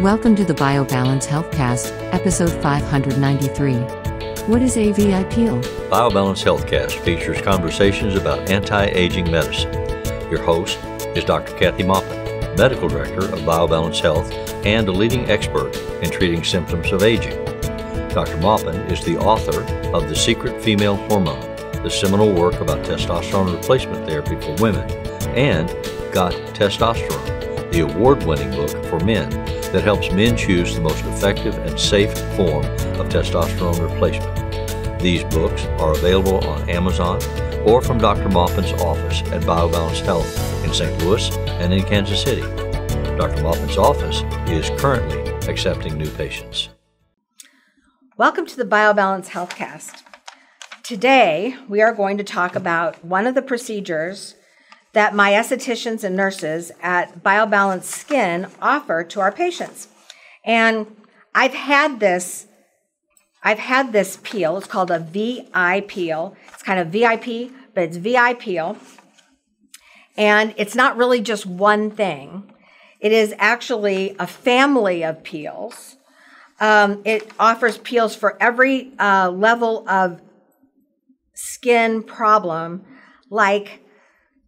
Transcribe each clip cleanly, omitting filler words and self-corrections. Welcome to the BioBalance HealthCast, episode 593. What is a VI Peel? BioBalance HealthCast features conversations about anti-aging medicine. Your host is Dr. Kathy Maupin, Medical Director of BioBalance Health and a leading expert in treating symptoms of aging. Dr. Maupin is the author of The Secret Female Hormone, the seminal work about testosterone replacement therapy for women, and Got Testosterone, the award-winning book for men that helps men choose the most effective and safe form of testosterone replacement. These books are available on Amazon or from Dr. Maupin's office at BioBalance Health in St. Louis and in Kansas City. Dr. Maupin's office is currently accepting new patients. Welcome to the BioBalance HealthCast. Today, we are going to talk about one of the procedures that my estheticians and nurses at BioBalance Skin offer to our patients. And I've had this peel. It's called a VI Peel. It's kind of VIP, but it's VI Peel. And it's not really just one thing. It is actually a family of peels. It offers peels for every level of skin problem. Like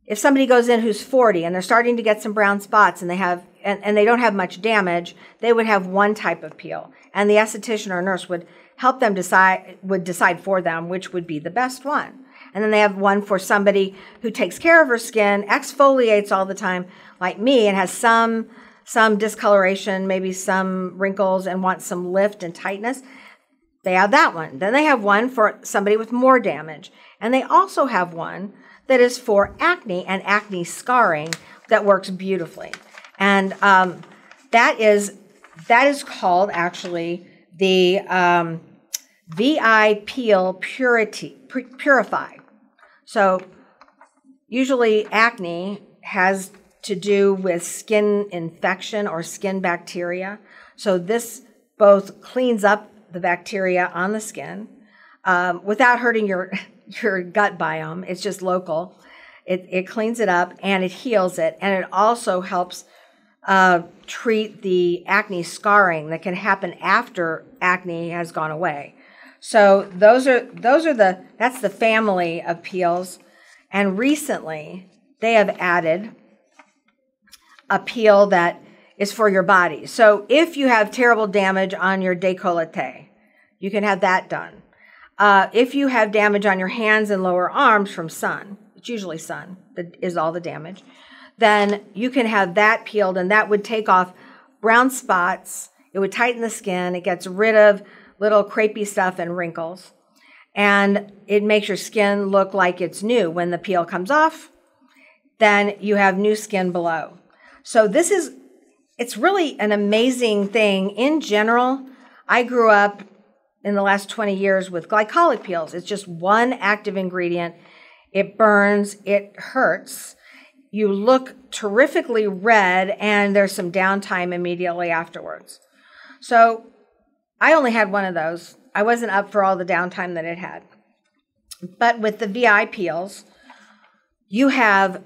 if somebody goes in who's 40 and they're starting to get some brown spots and they don't have much damage, they would have one type of peel, and the esthetician or nurse would help them decide for them which would be the best one. And then they have one for somebody who takes care of her skin, exfoliates all the time, like me, and has some discoloration, maybe some wrinkles, and wants some lift and tightness. They have that one. Then they have one for somebody with more damage. And they also have one that is for acne and acne scarring that works beautifully. And that is called actually the VI Peel Purify. So usually acne has to do with skin infection or skin bacteria. So this both cleans up the bacteria on the skin without hurting your gut biome. It's just local. It cleans it up and it heals it. And it also helps treat the acne scarring that can happen after acne has gone away. So that's the family of peels. And recently they have added a peel that is for your body. So if you have terrible damage on your décolleté, you can have that done. If you have damage on your hands and lower arms from sun, it's usually sun that is all the damage, then you can have that peeled, and that would take off brown spots. It would tighten the skin. It gets rid of little crepey stuff and wrinkles, and it makes your skin look like it's new. When the peel comes off, then you have new skin below. So it's really an amazing thing. In general, I grew up in the last 20 years with glycolic peels. It's just one active ingredient. It burns, it hurts. You look terrifically red, and there's some downtime immediately afterwards. So I only had one of those. I wasn't up for all the downtime that it had. But with the VI peels, you have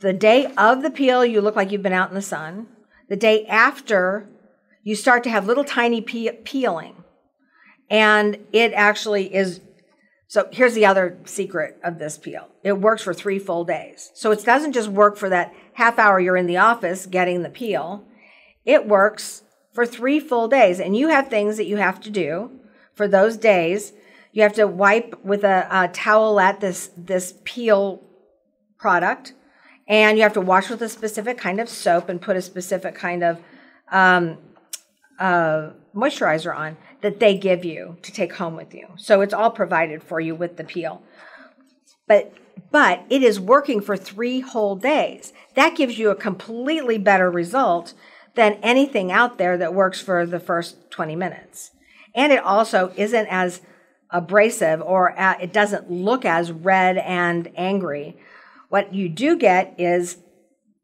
the day of the peel, you look like you've been out in the sun. The day after, you start to have little tiny peeling. And it actually is, so here's the other secret of this peel. It works for 3 full days. So it doesn't just work for that half hour you're in the office getting the peel. It works for 3 full days. And you have things that you have to do for those days. You have to wipe with a towelette this peel product. And you have to wash with a specific kind of soap and put a specific kind of moisturizer on that they give you to take home with you. So it's all provided for you with the peel. But it is working for 3 whole days. That gives you a completely better result than anything out there that works for the first 20 minutes. And it also isn't as abrasive, or it doesn't look as red and angry. What you do get is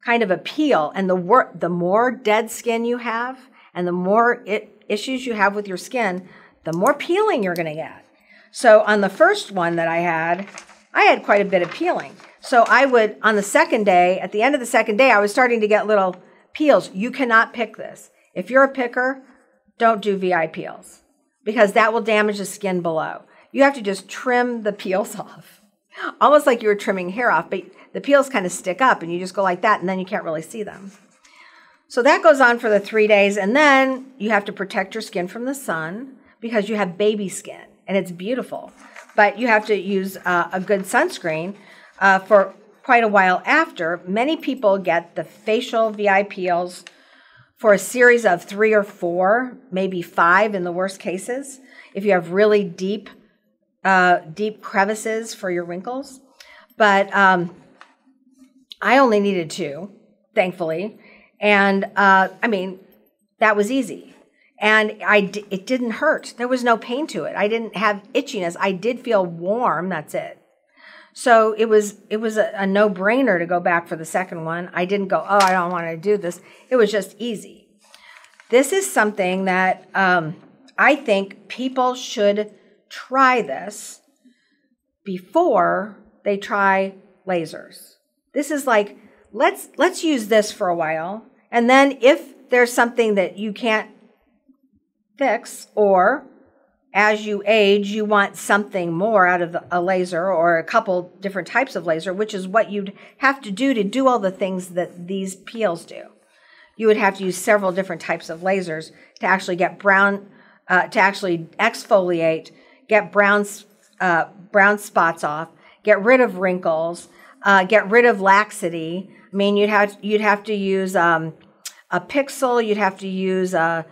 kind of a peel, and the more dead skin you have and the more issues you have with your skin, the more peeling you're going to get. So on the first one that I had quite a bit of peeling. So I would, on the second day, at the end of the second day, I was starting to get little peels. You cannot pick this. If you're a picker, don't do VI peels because that will damage the skin below. You have to just trim the peels off, almost like you were trimming hair off, but the peels kind of stick up and you just go like that and then you can't really see them. So that goes on for the 3 days, and then you have to protect your skin from the sun because you have baby skin and it's beautiful. But you have to use a good sunscreen for quite a while after. Many people get the facial VI peels for a series of 3 or 4, maybe 5 in the worst cases, if you have really deep, deep crevices for your wrinkles. But I only needed 2, thankfully. And I mean, that was easy. And it didn't hurt. There was no pain to it. I didn't have itchiness. I did feel warm, that's it. So it was a no-brainer to go back for the second one. I didn't go, oh, I don't want to do this. It was just easy. This is something that I think people should try this before they try lasers. This is like, let's use this for a while, and then if there's something that you can't fix, or as you age, you want something more out of a laser or a couple different types of laser, which is what you'd have to do all the things that these peels do. You would have to use several different types of lasers to actually get brown, to actually exfoliate, get brown spots off, get rid of wrinkles, get rid of laxity. I mean, you'd have to use a pixel, you'd have to use a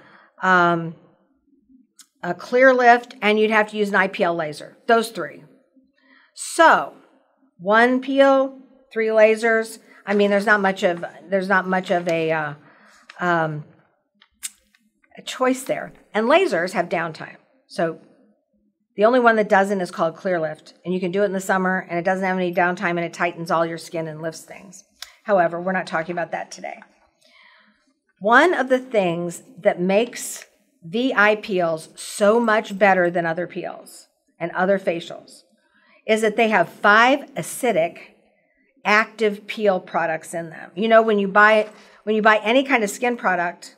clear lift, and you'd have to use an IPL laser, those 3. So 1 peel, 3 lasers. I mean, there's not much of a a choice there. And lasers have downtime. So the only one that doesn't is called clear lift, and you can do it in the summer, and it doesn't have any downtime, and it tightens all your skin and lifts things. However, we're not talking about that today. One of the things that makes VI peels so much better than other peels and other facials is that they have 5 acidic active peel products in them. You know, when you buy any kind of skin product,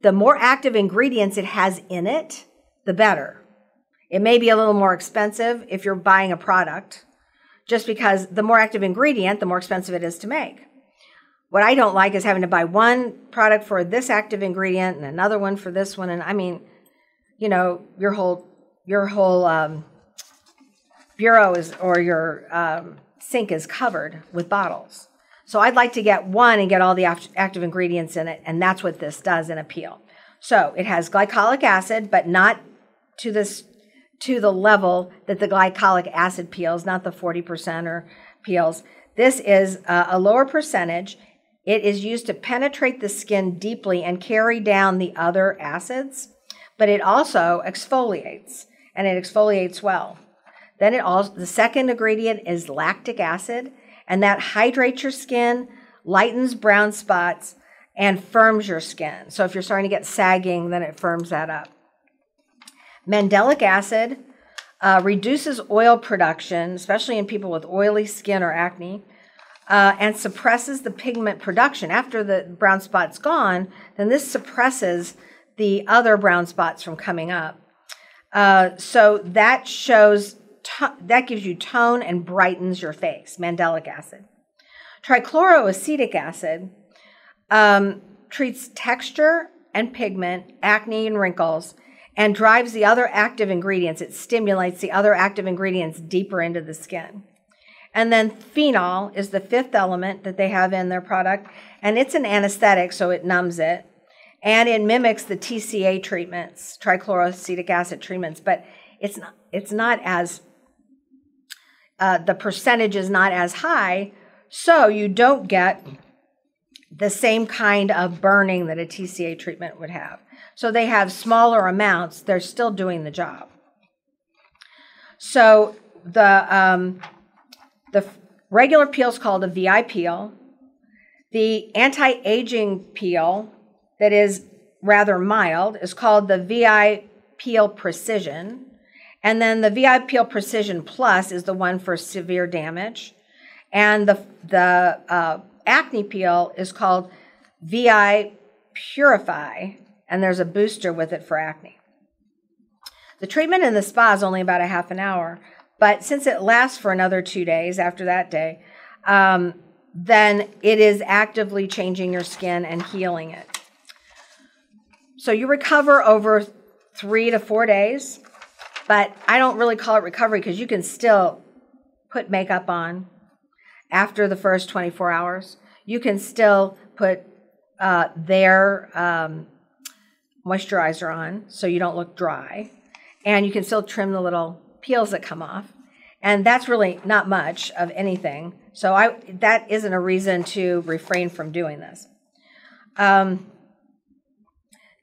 the more active ingredients it has in it, the better. It may be a little more expensive if you're buying a product, just because the more active ingredient, the more expensive it is to make. What I don't like is having to buy one product for this active ingredient and another one for this one. And I mean, you know, your whole bureau is, or your sink is covered with bottles. So I'd like to get one and get all the active ingredients in it. And that's what this does in a peel. So it has glycolic acid, but not to the level that the glycolic acid peels, not the 40% or peels. This is a lower percentage. It is used to penetrate the skin deeply and carry down the other acids, but it also exfoliates, and it exfoliates well. Then the second ingredient is lactic acid, and that hydrates your skin, lightens brown spots, and firms your skin. So if you're starting to get sagging, then it firms that up. Mandelic acid reduces oil production, especially in people with oily skin or acne, and suppresses the pigment production. After the brown spot's gone, then this suppresses the other brown spots from coming up. So that shows, that gives you tone and brightens your face, mandelic acid. Trichloroacetic acid treats texture and pigment, acne and wrinkles, and drives the other active ingredients. It stimulates the other active ingredients deeper into the skin. And then phenol is the 5th element that they have in their product, and it's an anesthetic, so it numbs it, and it mimics the TCA treatments, trichloroacetic acid treatments, but it's not as, the percentage is not as high, so you don't get the same kind of burning that a TCA treatment would have. So they have smaller amounts. They're still doing the job. So the regular peel is called a VI peel. The anti-aging peel that is rather mild is called the VI Peel Precision. And then the VI Peel Precision Plus is the one for severe damage. And the acne peel is called VI Purify, and there's a booster with it for acne. The treatment in the spa is only about a half an hour, but since it lasts for another 2 days after that day, then it is actively changing your skin and healing it. So you recover over 3 to 4 days, but I don't really call it recovery because you can still put makeup on after the first 24 hours. You can still put their moisturizer on so you don't look dry, and you can still trim the little peels that come off, and that's really not much of anything. So that isn't a reason to refrain from doing this.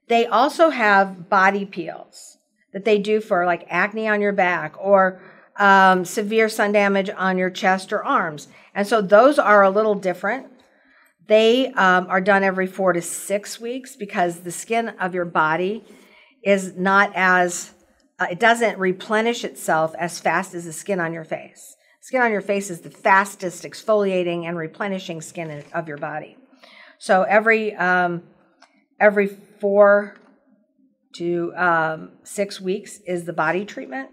They also have body peels that they do for like acne on your back or severe sun damage on your chest or arms, and so those are a little different. They are done every 4 to 6 weeks because the skin of your body is not as, it doesn't replenish itself as fast as the skin on your face. Skin on your face is the fastest exfoliating and replenishing skin of your body. So every 4 to 6 weeks is the body treatment,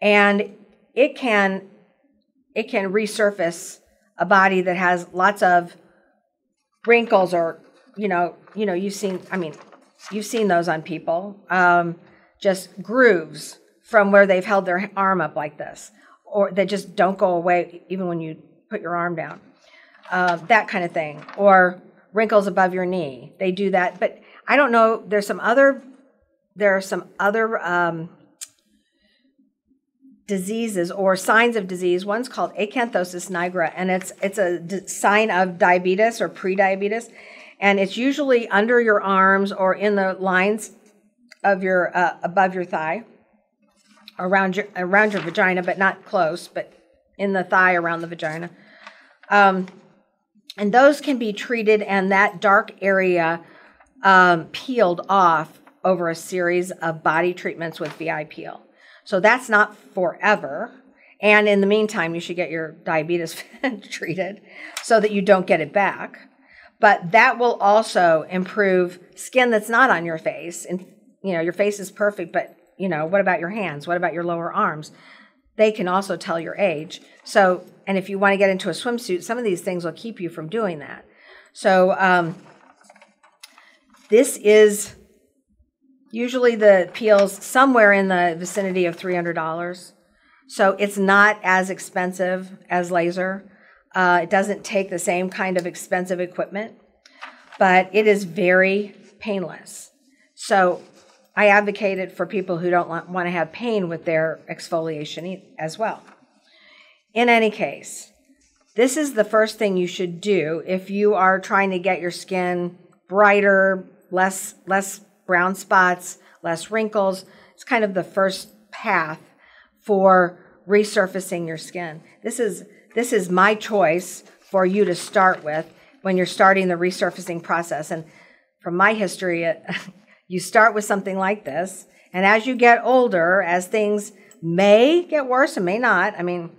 and it can resurface a body that has lots of wrinkles, or you've seen those on people, just grooves from where they've held their arm up like this, or that just don't go away even when you put your arm down, that kind of thing, or wrinkles above your knee. They do that, but I don't know. There are some other diseases or signs of disease. One's called acanthosis nigra, and it's a sign of diabetes or prediabetes, and it's usually under your arms or in the lines of your above your thigh, around your vagina, but not close, but in the thigh around the vagina, and those can be treated, and that dark area peeled off over a series of body treatments with VI Peel. So that's not forever. And in the meantime, you should get your diabetes treated so that you don't get it back. But that will also improve skin that's not on your face. And, you know, your face is perfect, but, you know, what about your hands? What about your lower arms? They can also tell your age. So, and if you want to get into a swimsuit, some of these things will keep you from doing that. So this is... usually the peel's somewhere in the vicinity of $300. So it's not as expensive as laser. It doesn't take the same kind of expensive equipment, but it is very painless. So I advocate it for people who don't want to have pain with their exfoliation as well. In any case, this is the first thing you should do if you are trying to get your skin brighter, less brown spots, less wrinkles. It's kind of the first path for resurfacing your skin. This is my choice for you to start with when you're starting the resurfacing process. And from my history, you start with something like this, and as you get older, as things may get worse and may not. I mean,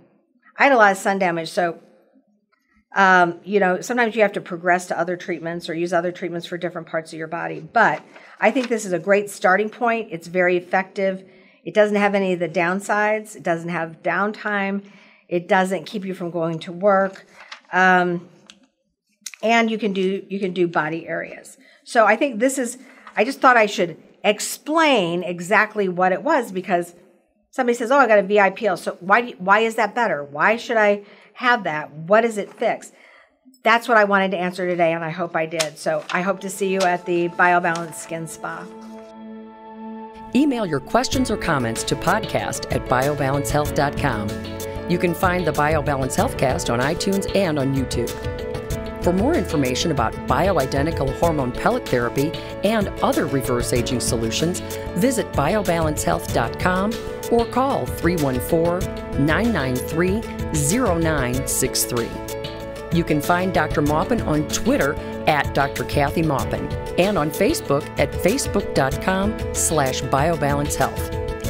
I had a lot of sun damage, so you know, sometimes you have to progress to other treatments or use other treatments for different parts of your body. But I think this is a great starting point. It's very effective. It doesn't have any of the downsides. It doesn't have downtime. It doesn't keep you from going to work. And you can do body areas. So I think this is, I just thought I should explain exactly what it was, because somebody says, oh, I got a VI Peel. So why is that better? Why should I have that? What does it fix? That's what I wanted to answer today, and I hope I did. So I hope to see you at the BioBalance Skin Spa. Email your questions or comments to podcast@biobalancehealth.com. You can find the BioBalance HealthCast on iTunes and on YouTube. For more information about bioidentical hormone pellet therapy and other reverse aging solutions, visit biobalancehealth.com or call 314-993-0963. You can find Dr. Maupin on Twitter at Dr. Kathy Maupin and on Facebook at facebook.com/biobalancehealth.